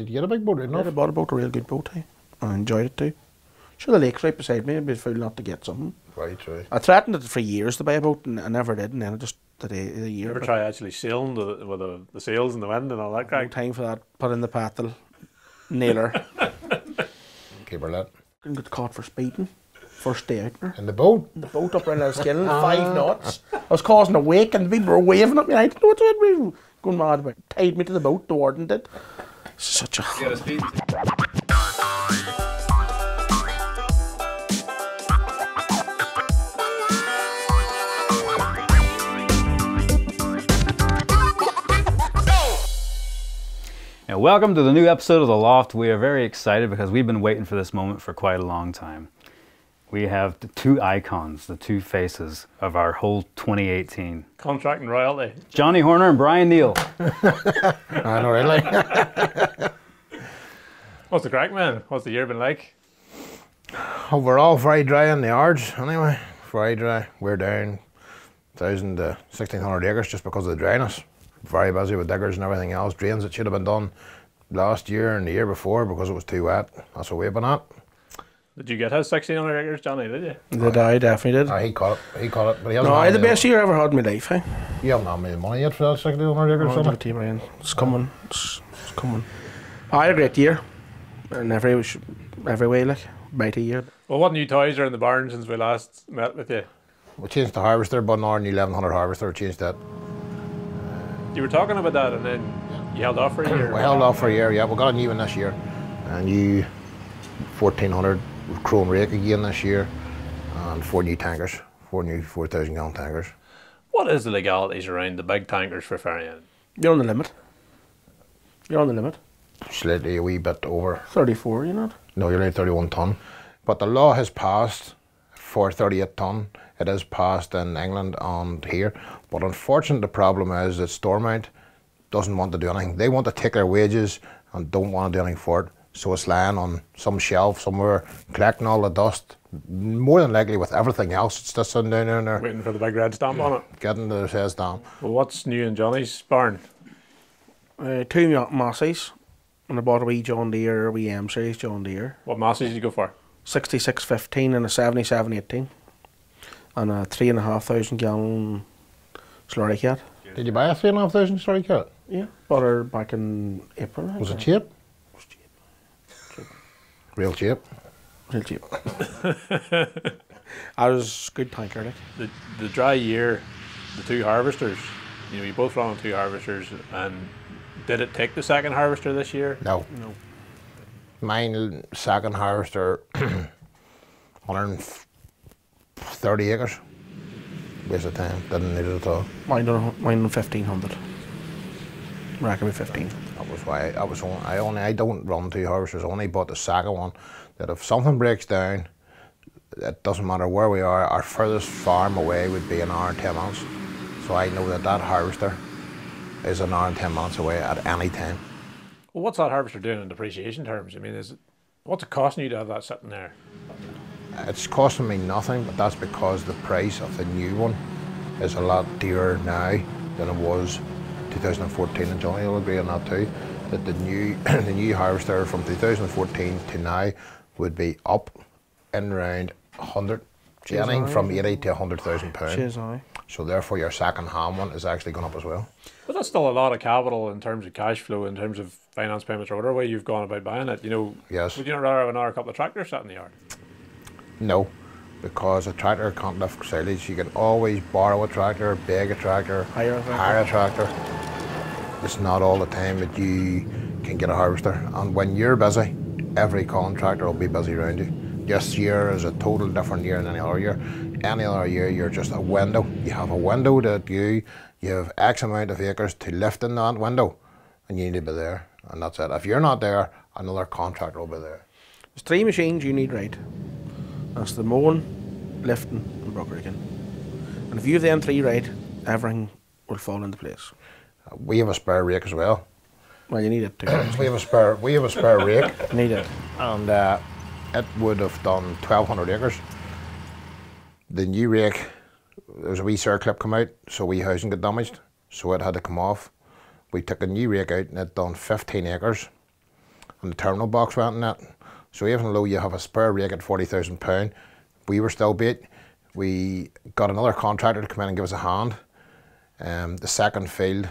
Did you get a big boat enough? I bought a boat, a real good boat. I enjoyed it too. Sure, the lake's right beside me. I'd be fool not to get something. Very true. I threatened it for years to buy a boat, and I never did. And then I just the year. Ever try actually sailing with the sails in the wind and all that? No time for that. Put in the paddle, nailer. Keep her lit. Couldn't get caught for speeding. First day out there. In the boat? The boat up around I was killing 5 knots. I was causing a wake and the people were waving at me. I didn't know what to do. We were going mad about it. Tied me to the boat, the warden did. Such a... Yeah, and welcome to the new episode of The Loft. We are very excited because we've been waiting for this moment for quite a long time. We have the two icons, the two faces of our whole 2018. Contract and royalty. Johnny Horner and Brian Neal. I know, really. What's the crack, man? What's the year been like? Overall, very dry in the yards, anyway. Very dry. We're down 1,000 to 1,600 acres just because of the dryness. Very busy with diggers and everything else. Drains that should have been done last year and the year before because it was too wet. That's what we've been at. Did you get his 1,600 acres, Johnny, did you? Did I definitely did. Oh, he caught it. He caught it. But he hasn't no, the best year I ever had in my life, eh? You haven't had me money yet for that 1,600 acres, son. No, it's coming. It's coming. I had a great year. In every way, like, mighty year. Well, what new toys are in the barn since we last met with you? We changed the harvester, but our new 1100 harvester, changed that. You were talking about that and then you held off for a year? We held off for a year, yeah. We got a new one this year. A new 1,400. Crown Rake again this year, and 4 new tankers, 4 new 4,000 gallon tankers. What is the legalities around the big tankers for ferrying? You're on the limit. You're on the limit. Slightly a wee bit over. 34, you're not? No, you're only 31 ton. But the law has passed for 38 ton. It is passed in England and here. But unfortunately, the problem is that Stormont doesn't want to do anything. They want to take their wages and don't want to do anything for it. So it's lying on some shelf somewhere, collecting all the dust, more than likely with everything else. It's just sitting down there. Waiting for the big red stamp on it. Getting the says stamp. Well, what's new in Johnny's barn? 2 Massey's, and I bought a wee John Deere, a wee M series John Deere. What Massey's did you go for? 66.15 and a 77.18, and a 3,500 gallon slurry cat. Did you buy a 3,500 slurry cat? Yeah, bought her back in April. Was it cheap? Real cheap. Real cheap. I was good tanker, like. The dry year, the 2 harvesters, you know, you both run on 2 harvesters, and did it take the second harvester this year? No. No. Mine, second harvester, 130 acres. Waste of time, didn't need it at all. Mine 1,500. Reckon with 15. That was why I was on. I don't run 2 harvesters. Only bought the second one. That if something breaks down, it doesn't matter where we are. Our furthest farm away would be an hour and 10 minutes. So I know that that harvester is an hour and 10 minutes away at any time. Well, what's that harvester doing in depreciation terms? I mean, what's it costing you to have that sitting there? It's costing me nothing, but that's because the price of the new one is a lot dearer now than it was 2014, and Johnny will agree on that too, that the new harvester from 2014 to now would be up in round 100, getting from 80 to 100,000 pounds. So therefore your second hand one is actually gone up as well. But that's still a lot of capital in terms of cash flow, in terms of finance payments or whatever way you've gone about buying it, you know. Yes. Would you not rather have another couple of tractors sat in the yard? No, because a tractor can't lift silage. You can always borrow a tractor, beg a tractor, hire a tractor. It's not all the time that you can get a harvester. And when you're busy, every contractor will be busy around you. This year is a total different year than any other year. Any other year, you're just a window. You have a window that you have X amount of acres to lift in that window, and you need to be there, and that's it. If you're not there, another contractor will be there. There's 3 machines you need, right? That's the mowing, lifting, and brook rigging. And if you have them 3 right, everything will fall into place. We have a spare rake as well. Well, you need it too. we have a spare rake. Need it. And it would have done 1,200 acres. The new rake, there was a wee circlip come out, so wee housing got damaged, so it had to come off. We took a new rake out and it done 15 acres. and the terminal box went in that. So even though you have a spare rake at £40,000, we were still beat. We got another contractor to come in and give us a hand. The second field,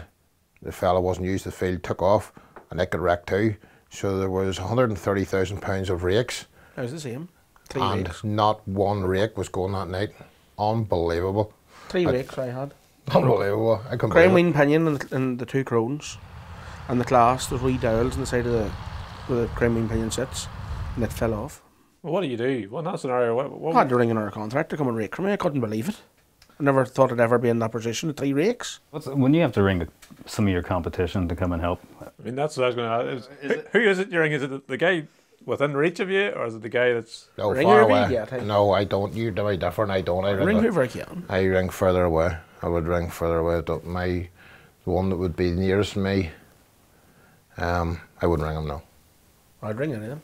the fella wasn't used to the field, took off, and it got wrecked too. So there was £130,000 of rakes. That was the same. Three rakes. Not one rake was going that night. Unbelievable. Three rakes I had. Unbelievable. I couldn't believe it. Crown wing pinion and the two crowns, and the clasp, those wee dowels on the side of the, where the crown wing pinion sits, and it fell off. Well, what do you do? Well, in that scenario, what I had to ring another contractor to come and rake for me. I couldn't believe it. I never thought I'd ever be in that position, 3 rakes. When you have to ring some of your competition to come and help? I mean, that's what I was going to ask. Who is it you ring? Is it the guy within reach of you, or is it the guy that's... No, far away. Yet, no, I don't. You're very different. I don't. I ring whoever I can. I ring further away. I would ring further away. The one that would be nearest me, I wouldn't ring him, no. I'd ring any of them.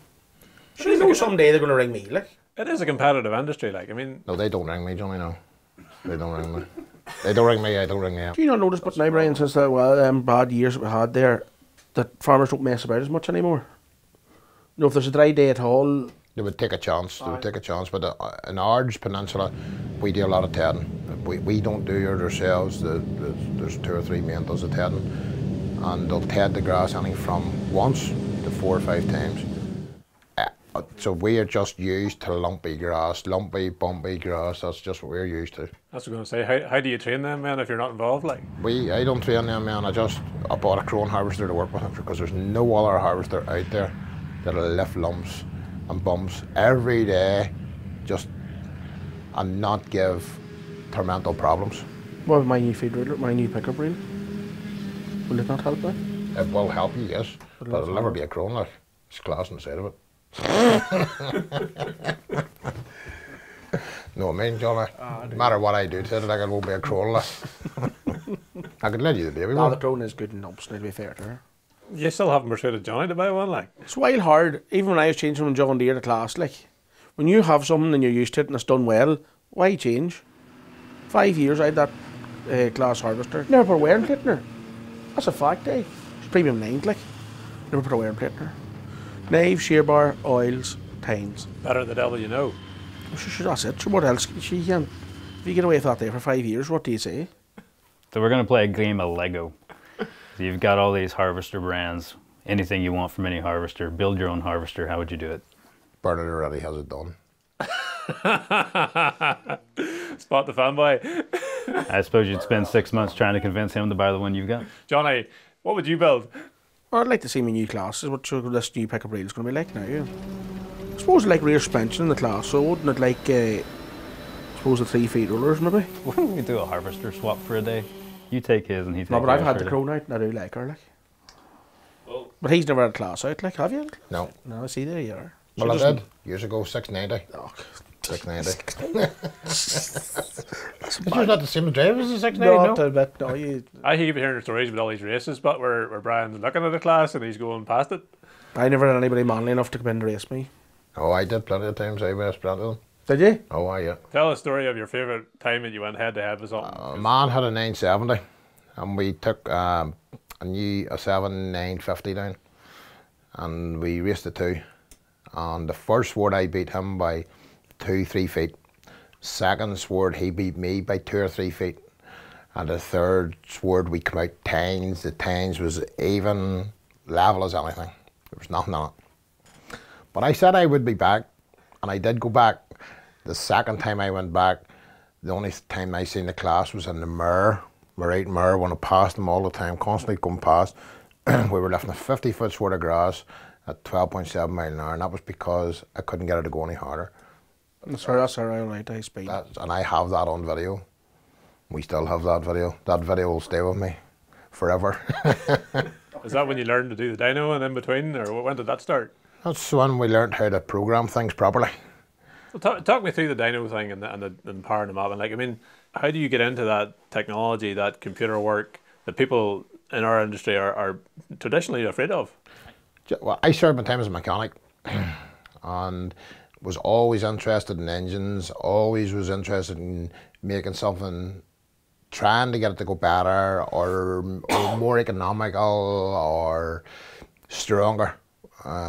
You know someday they're going to ring me, like. It is a competitive industry, like, I mean... No, they don't ring me, Johnny, no. They don't ring me. They don't ring me, I don't ring them. Do you not notice, but now, Brian, since the bad years that we had there, that farmers don't mess about as much anymore? You know, if there's a dry day at all... They would take a chance, they would take a chance. But in Ards Peninsula, we do a lot of tedding. We don't do it ourselves. There's 2 or 3 mentals of tedding. And they'll ted the grass anything from once to 4 or 5 times. So we are just used to lumpy grass, lumpy, bumpy grass. That's just what we're used to. That's what I was going to say. How do you train them, man, if you're not involved? Like, I don't train them, man. I bought a Crown harvester to work with them, because there's no other harvester out there that'll lift lumps and bumps every day, just and not give tormental problems. What with my new feed reader, my new pickup reel? Will it not help me? It will help you, yes, but it'll never be a Crown. Like, it's class inside of it. No, I mean, Johnny, no matter what I do to it, like, it won't be a crawler. I could lend you the baby one. The Crown is good and obstinate, to be fair to her. You still haven't persuaded Johnny to buy one, like. It's wild hard. Even when I was changing from John Deere to class, like, when you have something and you're used to it and it's done well, why change? 5 years I had that class harvester. Never put a wearing plate in her. That's a fact, eh? It's premium 9, like. Never put a wearing plate in her. Knives, shear bar, oils, tines. Better the devil you know. Sure, that's it. Sure, what else? She can. If you get away with that there for 5 years, what do you say? So we're going to play a game of Lego. So you've got all these harvester brands. Anything you want from any harvester. Build your own harvester. How would you do it? Bernard already has it done. Spot the fanboy. I suppose you'd spend 6 months trying to convince him to buy the one you've got. Johnny, what would you build? Well, I'd like to see my new class, is what this new pickup reel is going to be like now, yeah. I suppose I'd like rear suspension in the class, so wouldn't it like, I suppose the 3 feet rollers maybe? Why don't we do a harvester swap for a day? You take his and he takes yours. No, but I've had the Crown out and I do like her, like. Well, but he's never had a class out, like, have you? No. No, see, there you are. Well, I did, years ago, 690. Oh, 690. It's not the same drive as the 690, no? No, you... I keep hearing stories about all these races, but where Brian's looking at the class and he's going past it. I never had anybody manly enough to come in and race me. Oh, I did plenty of times. I raced plenty of them. Did you? Oh, yeah. Tell a story of your favourite time that you went head-to-head with something. A man had a 970 and we took a 7950 down and we raced the two. And the first word I beat him by 2 or 3 feet. Second sword he beat me by 2 or 3 feet, and the third sword we come out tines. The tines was even level as anything. There was nothing on it. But I said I would be back, and I did go back. The second time I went back, the only time I seen the class was in the mirror, Marite Mirror, when I passed them all the time, constantly going past. We were left in a 50-foot sword of grass at 12.7 mile an hour, and that was because I couldn't get it to go any harder. Sorry, that's around right high speed. And I have that on video. We still have that video. That video will stay with me forever. Is that when you learned to do the dyno and in between, or when did that start? That's when we learned how to program things properly. Well, talk me through the dyno thing and powering the mapping. Like, I mean, how do you get into that technology, that computer work that people in our industry are traditionally afraid of? Well, I served my time as a mechanic, and was always interested in engines, always was interested in making something, trying to get it to go better or more economical or stronger.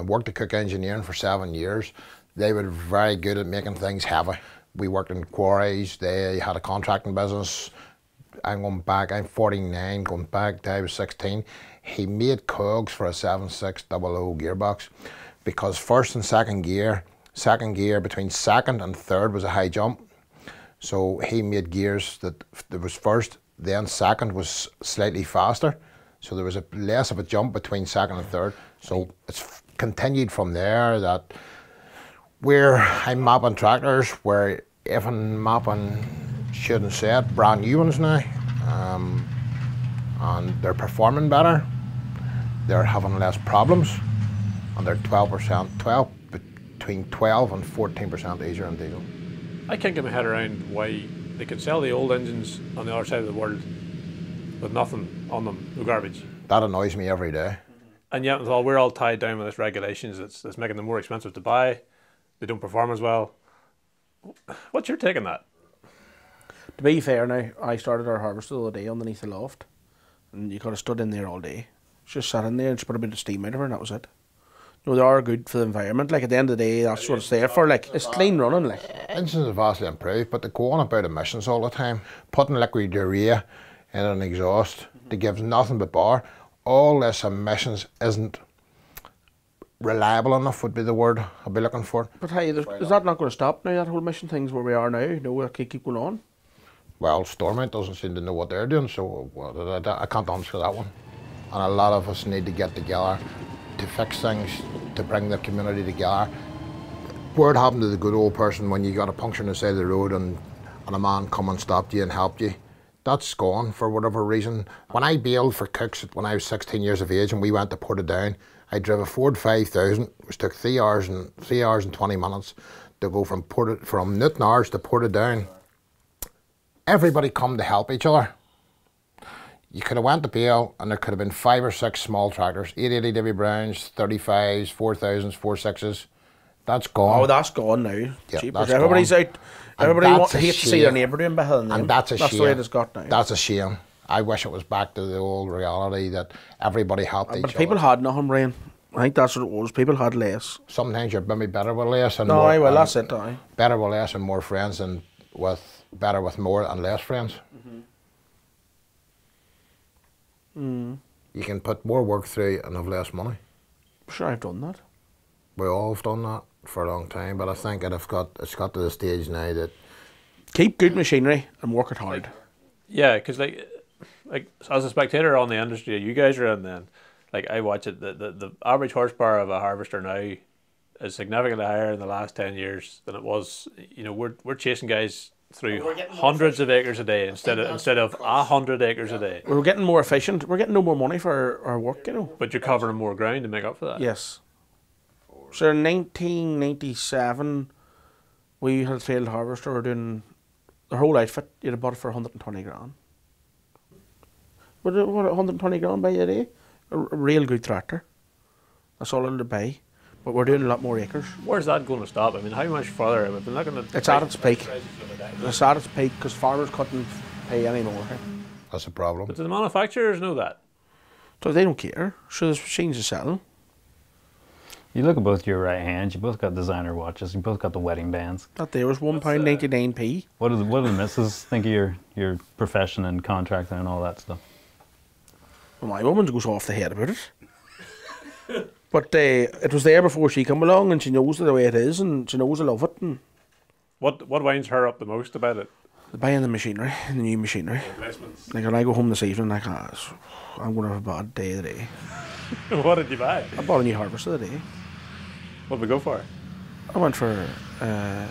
Worked at Cook Engineering for 7 years. They were very good at making things heavy. We worked in quarries, they had a contracting business. I'm going back, I'm 49, going back to I was 16. He made cogs for a 7600 gearbox because first and second gear between second and third was a high jump. So he made gears that there was first, then second was slightly faster. So there was a less of a jump between second and third. So it's continued from there that where I'm mapping tractors, where if I'm mapping should and set, brand new ones now, and they're performing better, they're having less problems, and they're 12 and 14% easier on diesel. I can't get my head around why they can sell the old engines on the other side of the world with nothing on them, no garbage. That annoys me every day. And yet we're all tied down with this regulations that's making them more expensive to buy, they don't perform as well. What's your take on that? To be fair now, I started our harvester the other day underneath the loft, and you could have stood in there all day. Just sat in there and just put a bit of steam out of her and that was it. You know, they are good for the environment, like at the end of the day that's what it's there for, like it's clean running like. Engines have vastly improved, but they go on about emissions all the time. Putting liquid urea in an exhaust that gives nothing but bar. All this emissions isn't reliable enough would be the word I'd be looking for. But hey, is that not going to stop now, that whole emission thing's where we are now? No, we'll keep going on. Well, Stormont doesn't seem to know what they're doing, so I can't answer that one. And a lot of us need to get together to fix things, to bring the community together. Word happened to the good old person when you got a puncture on the side of the road and a man come and stopped you and helped you. That's gone for whatever reason. When I bailed for Cooks when I was 16 years of age and we went to Portadown, I drove a Ford 5000, which took 3 hours and 20 minutes to go from Newton Nutnars to Portadown. Everybody come to help each other. You could have went to bail and there could have been 5 or 6 small tractors, 880 Debbie Browns, 35s, 4000s, 46s. That's gone. Oh, that's gone now. Yeah, that's everybody's gone. Out. Everybody wants to see their neighbour doing better than them. And that's a shame. That's the way it's got now. That's a shame. I wish it was back to the old reality that everybody helped each other. But people had nothing, Brian. I think that's what it was. People had less. Sometimes you're maybe better with less and more. No, well, that's it. Aye. Better with less and more friends than better with more and less friends. You can put more work through and have less money. Sure, I've done that. We all have done that for a long time, but I think it's got to the stage now that keep good machinery and work it hard. Yeah, because like as a spectator on the industry you guys are in, then like I watch it. The average horsepower of a harvester now is significantly higher in the last 10 years than it was. You know, we're chasing guys through hundreds of acres a day instead of 100 acres a day. We're getting more efficient. We're getting no more money for our work, you know. But you're covering more ground to make up for that. Yes. So in 1997, we had a failed harvester. We're doing the whole outfit. You'd have bought it for 120 grand. What, 120 grand by a day? A real good tractor. That's all it'll buy. But we're doing a lot more acres. Where's that going to stop? I mean, how much further? We've been looking at it's at its peak. It's at its peak because farmers couldn't pay anymore. That's a problem. But do the manufacturers know that? So they don't care. So there's machines to sell. You look at both your right hands. You both got designer watches. You both got the wedding bands. That there was £1.99p. What do the missus think of your profession and contracting and all that stuff? Well, my woman goes off the head about it. But it was there before she came along, and she knows the way it is, and she knows I love it. And what winds her up the most about it? The buying the machinery, the new machinery. Investments. Like when I go home this evening, like I'm going to have a bad day today. What did you buy? I bought a new harvester today. What did we go for? I went for an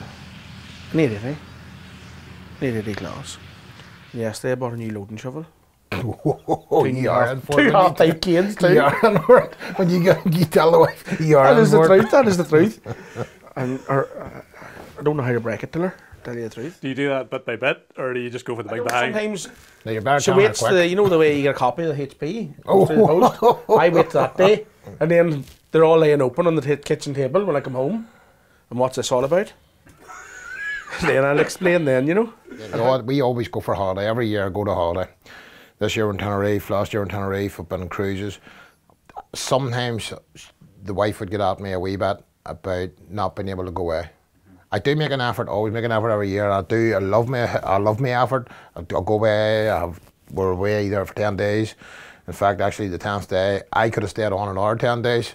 880. An 880 class. Yesterday I bought a new loading shovel. Oh, you are in for it. 2 half-type canes too. You are in for it. When you tell the wife, you are in for it. That is the truth, that is the truth. And I don't know how to break it to her, tell you the truth. Do you do that bit by bit, or do you just go for the big bang? Sometimes, no, you're better she waits quick. You know the way you get a copy of the HP? Oh. I wait that day, and then they're all laying open on the kitchen table when I come home. And what's this all about? Then I'll explain then, you know. You know, we always go for holiday, every year I go to holiday. This year in Tenerife, last year in Tenerife, I've been on cruises. Sometimes the wife would get at me a wee bit about not being able to go away. I do make an effort, always make an effort every year. I love my effort. I'll go away. We're away either for 10 days. In fact, actually the 10th day, I could have stayed on another 10 days.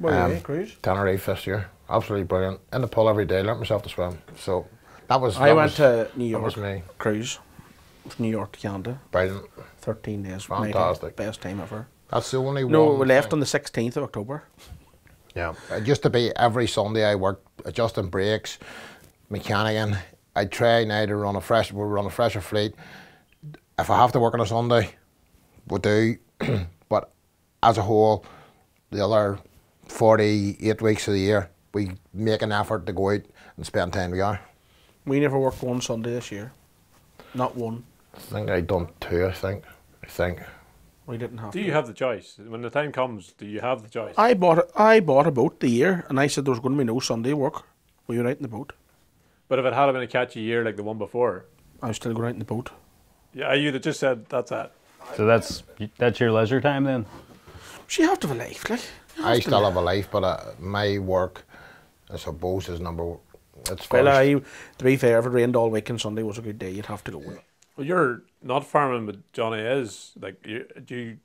Well, yeah, cruise. Tenerife this year. Absolutely brilliant. In the pool every day, learnt myself to swim. So that was I went to New York. That was me. Cruise. From New York to Canada. Brilliant. 13 days. Fantastic. Best time ever. That's the only one. No, we left on the 16th of October. Yeah. It used to be every Sunday I worked adjusting brakes, mechanicking. I try now to run a fresh, we'll run a fresher fleet. If I have to work on a Sunday, we do. But as a whole, the other 48 weeks of the year, we make an effort to go out and spend time together. We never worked one Sunday this year. Not one. I think I done two, I think. We didn't have Do you have the choice? When the time comes, do you have the choice? I bought a boat the year, and I said there was going to be no Sunday work. We were out in the boat. But if it had been a catchy year like the one before... I was still going out in the boat. Yeah, you that just said, that's that. So that's your leisure time then? So you have to have a life, like. I still have a life, but my work, I suppose, is number... It's well, to be fair, if it rained all weekend, Sunday was a good day, you'd have to go with it. Well, you're not farming, but Johnny is. Like, do you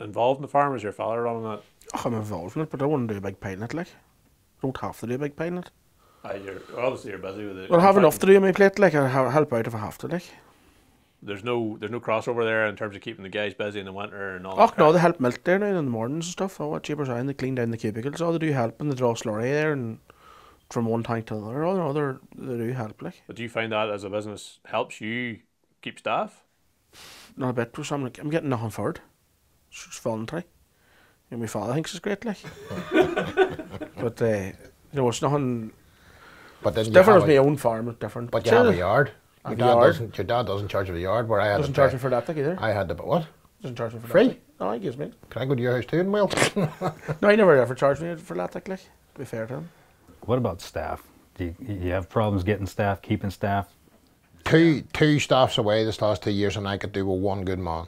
involved in the farm? Is your father running that? Oh, I'm involved in it, but I wouldn't do a big pie in it, like. I don't have to do a big pie in it. Obviously you're busy with it. Well, I have enough to do on my plate, like. I'll help out if I have to, like. There's no crossover there in terms of keeping the guys busy in the winter and all that. Oh, no, they help milk there now in the mornings and stuff. Oh, at Jeepers Island, they clean down the cubicles. Oh, they do help and they draw slurry there and... From one tank to another, they do help, like. But do you find that as a business helps you keep staff? Not a bit, because I'm getting nothing for it. It's just voluntary. And my father thinks it's great, like. But, you know, it's nothing... But it's different with my own farm, it's different. But you have a yard. Your dad doesn't charge you for the yard, where I had doesn't charge me for that, like, either. I had to... What? Doesn't charge me for that. Free? No, he gives me it. Can I go to your house too, and well? No, he never ever charged me for that, like, to be fair to him. What about staff? Do you have problems getting staff, keeping staff? Two staffs away this last 2 years, and I could do with one good man,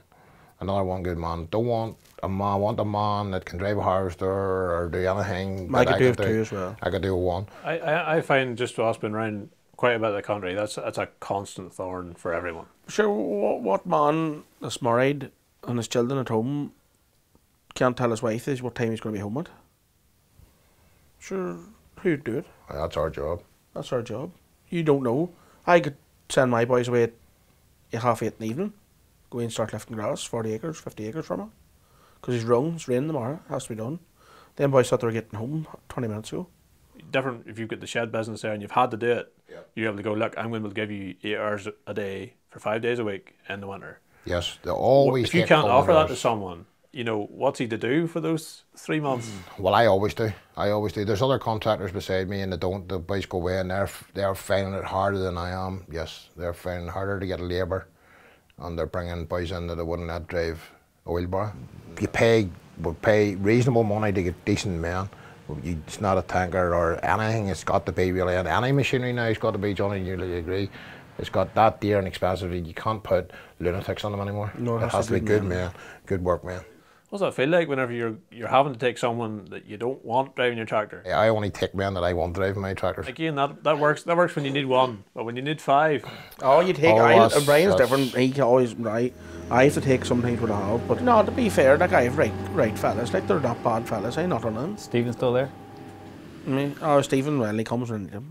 another one good man. Don't want a man. I want a man that can drive a harvester or do anything. I could do with two as well. I could do with one. I find just us being around quite a bit of the country, that's a constant thorn for everyone. Sure, what man that's married and his children at home can't tell his wife what time he's going to be home at? Sure. Who'd do it? That's our job. That's our job. You don't know. I could send my boys away at 8:30 in the evening, go in and start lifting grass, 40 acres, 50 acres from him. Because he's wrong, it's raining tomorrow, it has to be done. Then boys thought they were getting home 20 minutes ago. Different if you've got the shed business there and you've had to do it, yeah. You're able to go, look, I'm going to give you 8 hours a day for 5 days a week in the winter. Yes, they'll always If you can't offer that to someone, you know, what's he to do for those 3 months? Well, I always do. There's other contractors beside me and the boys go away and they're finding it harder than I am. Yes, they're finding it harder to get labour and they're bringing boys in that they wouldn't let drive a wheelbarrow. We pay reasonable money to get decent men. It's not a tanker or anything. It's got to be really, and any machinery now, it's got to be, Johnny, you agree. It's got that dear and expensive. You can't put lunatics on them anymore. No, it has to be good men, good work men. What does that feel like whenever you're having to take someone that you don't want driving your tractor? Yeah, I only take men that I want driving my tractors. Again, that works when you need one, but when you need five. Oh, you take. Brian's different. He always right. I have to take sometimes what I have, but no. To be fair, like I have right fellas. Like they're not bad fellas. I'm not on them. Stephen's still there. Oh, Stephen. Well, he comes when he does,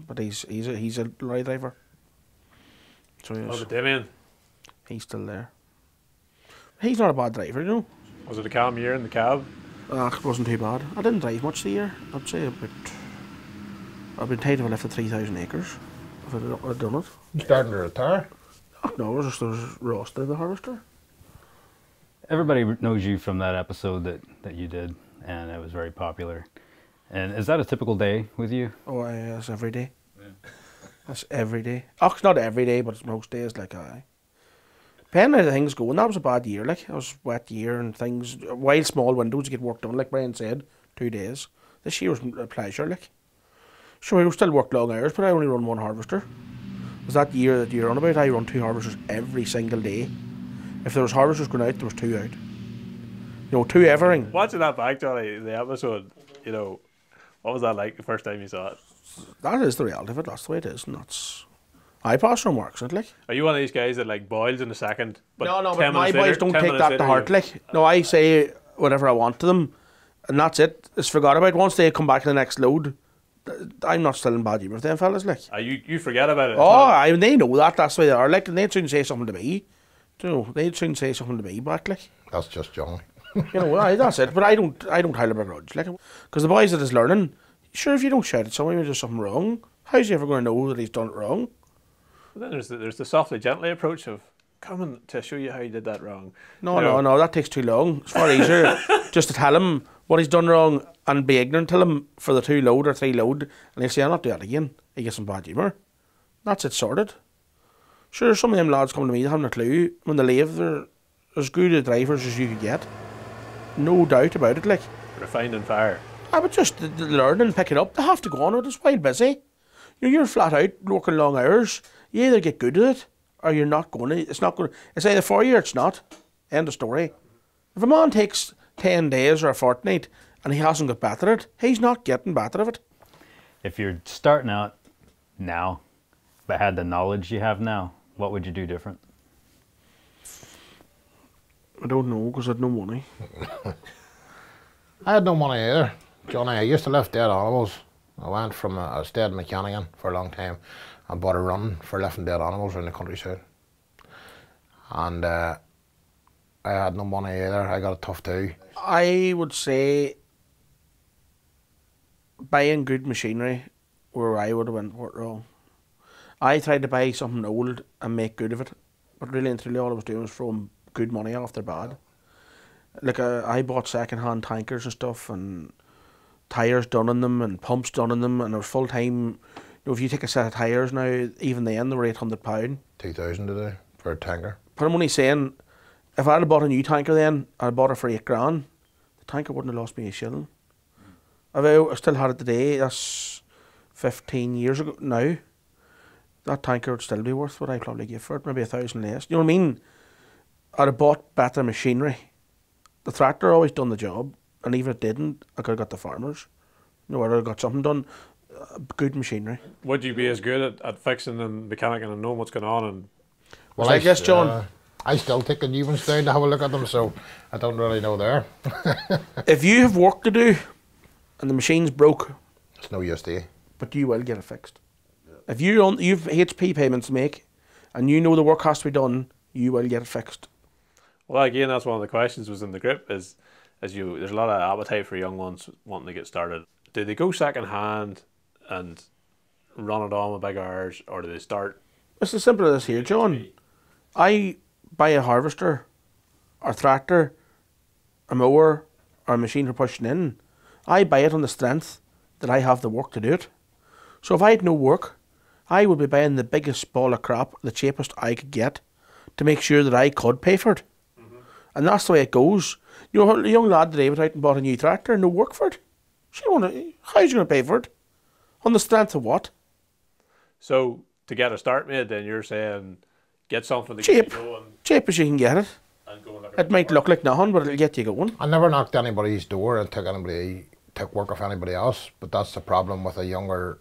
but he's a lorry driver. So yes. Oh, but Damien. He's still there. He's not a bad driver, you know. Was it a calm year in the cab? It wasn't too bad. I didn't drive much the year. I'd say about... I've been tired of a lift of 3,000 acres. If I'd done it. You starting to retire? No, it was Ross did the harvester. Everybody knows you from that episode that you did, and it was very popular. And is that a typical day with you? Oh, yeah, that's every day. Yeah. That's every day. Oh, it's not every day, but it's most days, like I... Depending on how things go, and that was a bad year, like, it was a wet year and things, while small windows get worked on, like Brian said, 2 days. This year was a pleasure, like. Sure, we still worked long hours, but I only run one harvester. It was that year that you're on about, I run two harvesters every single day. If there was harvesters going out, there was two out. You know, two everything. Watching that back, Johnny, the episode, you know, What was that like the first time you saw it? That is the reality of it. That's the way it is, and that's... I pass from work, isn't it, like? Are you one of these guys that like boils in a second? But no, but my boys don't take that to heart, like. No, I say whatever I want to them, and that's it. It's forgot about. Once they come back to the next load, I'm not still in bad humour with them fellas, like. You forget about it. Oh, they know that. That's the way they are, like. And they'd soon say something to me. You know, they'd soon say something to me back, like. That's just Johnny. You know, that's it. But I don't hold a grudge, like, because the boys that is learning, sure, if you don't shout at someone when you do something wrong, how's he ever going to know that he's done it wrong? But then there's the softly, gently approach of coming to show you how you did that wrong. No, that takes too long. It's far easier just to tell him what he's done wrong and be ignorant to him for the 2 load or 3 load, and he'll say, I'll not do that again. He gets some bad humour. That's it sorted. Sure, some of them lads come to me, they haven't a clue. When they leave, they're as good a drivers as you could get. No doubt about it, like. Refined and fire. I would just learn and pick it up. They have to go on with it. It's wild busy. You're flat out working long hours. You either get good at it or you're not going to. It's not going to. It's either for you or it's not. End of story. If a man takes 10 days or a fortnight and he hasn't got better at it, he's not getting better at it. If you're starting out now but had the knowledge you have now, what would you do different? I don't know, because I had no money. I had no money either, Johnny. I used to lift dead animals. I went from a stead mechanic for a long time and bought a run for lifting dead animals in the countryside. And I had no money either. I got a tough two. I would say buying good machinery where I would have went wrong. I tried to buy something old and make good of it, but really and truly all I was doing was throwing good money off their bad. Like I bought second-hand tankers and stuff and tyres done on them and pumps done on them, and it was full-time. You know, if you take a set of tyres now, even then, they were £800. 2,000 today for a tanker. But I'm only saying, if I had bought a new tanker then, I'd bought it for £8,000, the tanker wouldn't have lost me a shilling. If I still had it today, that's 15 years ago now, that tanker would still be worth what I probably give for it, maybe 1,000 less. You know what I mean? I'd have bought better machinery. The tractor always done the job, and even if it didn't, I could have got the farmers. You know, I would have got something done. Good machinery. Would you be as good at fixing and mechanicing and knowing what's going on? And well, I guess, John... I still take the new ones down to have a look at them, so I don't really know there. If you have work to do and the machine's broke... It's no use to you. But you will get it fixed. Yeah. If you've HP payments to make and you know the work has to be done, you will get it fixed. Well, again, that's one of the questions was in the grip is, there's a lot of appetite for young ones wanting to get started. Do they go second hand and run it on with big hours, or do they start? It's as simple as here, John. I buy a harvester, or tractor, a mower, or a machine for pushing in. I buy it on the strength that I have the work to do it. So if I had no work, I would be buying the biggest ball of crap, the cheapest I could get, to make sure that I could pay for it. And that's the way it goes. You know, a young lad today went out and bought a new tractor and no work for it. How's you going to pay for it? On the strength of what? So, to get a start made, then you're saying get something to cheap, get you going. Cheap as you can get it. And go and look at it might look like nothing, but it'll get you going. I never knocked anybody's door and took work off anybody else, but that's the problem with a younger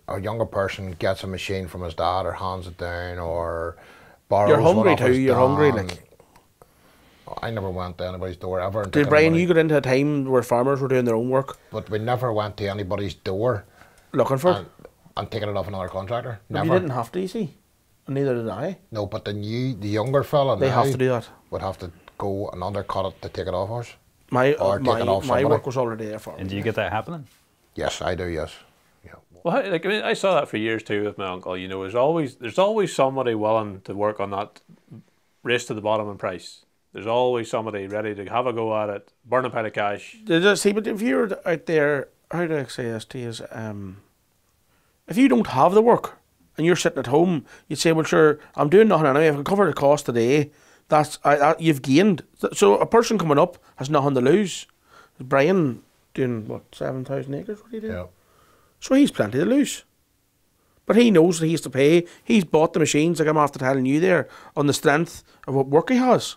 person gets a machine from his dad or hands it down or borrows one off his dad. You're hungry, like. I never went to anybody's door ever. Did Brian, you got into a time where farmers were doing their own work? But we never went to anybody's door. Looking for it? And taking it off another contractor. Never. You didn't have to, you see. And neither did I. No, but the younger fella they have to do that. Would have to go and undercut it to take it off us. My work was already there for me. And do you get that happening? Yes, I do, yes. Yeah. Well, I saw that for years too with my uncle. You know, there's always somebody willing to work on that race to the bottom in price. There's always somebody ready to have a go at it, burn a pile of cash. See, but if you're out there, how do I say this to you? If you don't have the work and you're sitting at home, you'd say, well, sure, I'm doing nothing anyway. If I can cover the cost today, you've gained. So a person coming up has nothing to lose. Brian doing, what, 7,000 acres? What are you doing? Yeah. So he's plenty to lose. But he knows that he has to pay. He's bought the machines, like I'm after telling you there, on the strength of what work he has.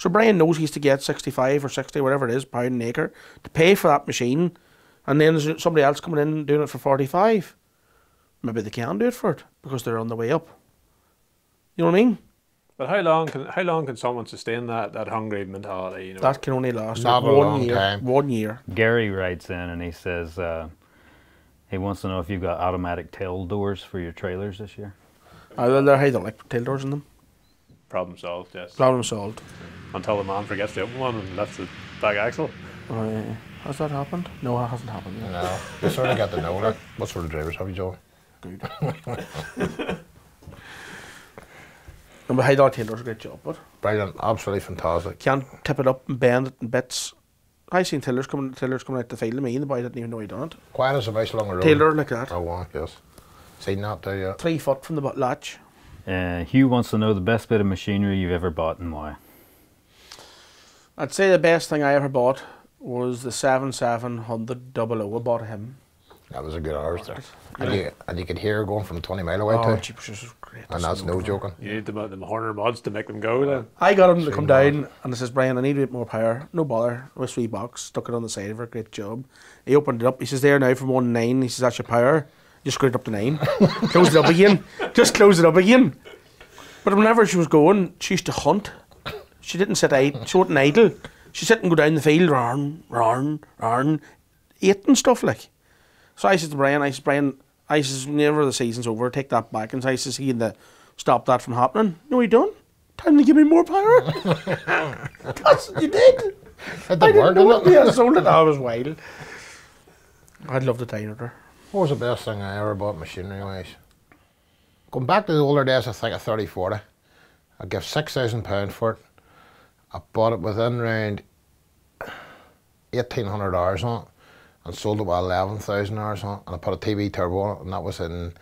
So Brian knows he's to get 65 or 60, whatever it is, pound an acre, to pay for that machine And then there's somebody else coming in doing it for 45. Maybe they can do it for it because they're on the way up. You know what I mean? But how long can someone sustain that hungry mentality? You know, that can only last like one year. Gary writes in and he says he wants to know if you've got automatic tail doors for your trailers this year. They don't like tail doors in them. Problem solved. Yes. Problem solved. Until the man forgets to open one and lifts the back axle. Has that happened? No, it hasn't happened yet. No. You sort of got to know that. What sort of drivers have you, John? Good. But Heidar Taylor's a great job, but brilliant, absolutely fantastic. Can't tip it up and bend it in bits. I seen tillers coming out the field of me, and the boy didn't even know he'd done it. Quiet as a mouse along the road. Taylor like that. Oh wow, yes. Seen that there, yeah. 3 foot from the latch. Hugh wants to know the best bit of machinery you've ever bought and why. I'd say the best thing I ever bought was the 7700 00. I bought him. That was a good hours there. And you could hear going from 20 mile away too. Great. And that's no joking. You need the Horner mods to make them go then. I got him to come down and I says, Brian, I need a bit more power. No bother. It was three box, stuck it on the side of her, great job. He opened it up, he says, there now from 1 to 9, he says, that's your power. You screwed it up to 9. Closed it up again. Just close it up again. But whenever she was going, she used to hunt. She didn't sit idle, she wasn't idle. She'd sit and go down the field, run, ate and stuff like. So I says to Brian, whenever the season's over, take that back. And so I says, he and the stop that from happening. No, he don't. Time to give me more power. That's what you did. I didn't know it. I sold it. I was wild. I'd love to tie it her. What was the best thing I ever bought machinery-wise? Going back to the older days, I think, of 30-40, I gave £6,000 for it. I bought it within around 1,800 hours on it. And sold it with 11,000 hours on it, and I put a TV turbo on it, and that was in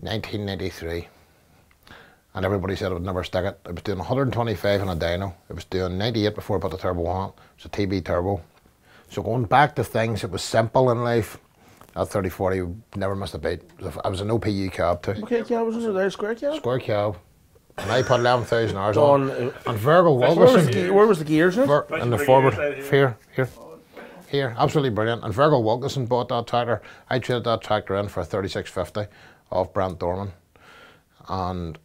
1993. And everybody said it would never stick it. It was doing 125 on a dyno. It was doing 98 before I put the turbo on it. It was a TB turbo. So going back to things that was simple in life, that 30-40 never missed a beat. I was an OPU cab too. Okay, yeah, was it there? Square cab? Square cab. And I put 11,000 hours on it. And Virgil Wilkerson. Where was the gears in it? In the forward. Here. Absolutely brilliant. And Virgil Wilkerson bought that tractor. I traded that tractor in for 3650 off Brent Dorman. And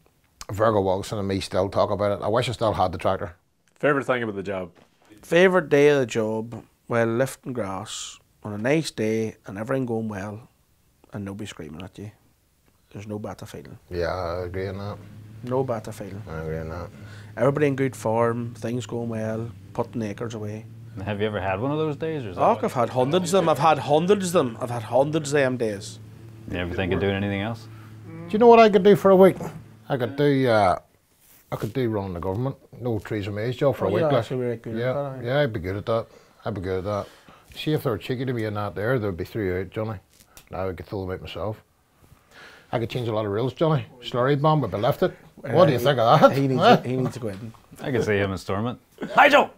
Virgil Wilkerson and me still talk about it. I wish I still had the tractor. Favourite thing about the job? Favourite day of the job? Well, lifting grass on a nice day and everything going well and nobody screaming at you. There's no better feeling. Yeah, I agree on that. No better feeling. I agree on that. Everybody in good form, things going well, putting acres away. Have you ever had one of those days? Or I've had hundreds of them. I've had hundreds of them days. You ever think of doing anything else? Do you know what I could do for a week? I could do running the government. No trees and maize job for a week. Yeah, I'd be good at that. See if they were cheeky to me and that there, there'd be 3 out, Johnny. Now I could throw them out myself. I could change a lot of rules, Johnny. Slurry bomb would be lifted. What do you think of that? He needs to go in. I could see him in Stormont. Nigel!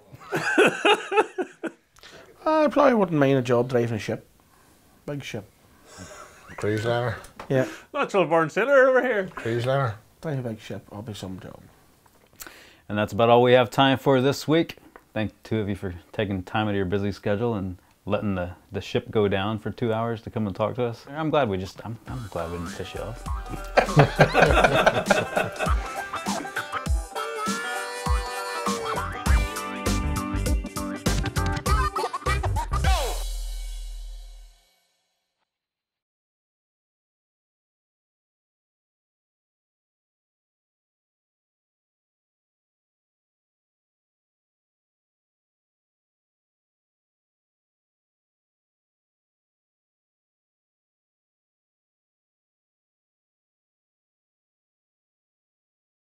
I probably wouldn't mind a job driving a ship. Big ship. Cruise liner? Yeah. Natural born sailor over here. Cruise liner. Driving a big ship, I'll be some job. And that's about all we have time for this week. Thank the two of you for taking time out of your busy schedule and letting the ship go down for 2 hours to come and talk to us. I'm glad we didn't piss you off.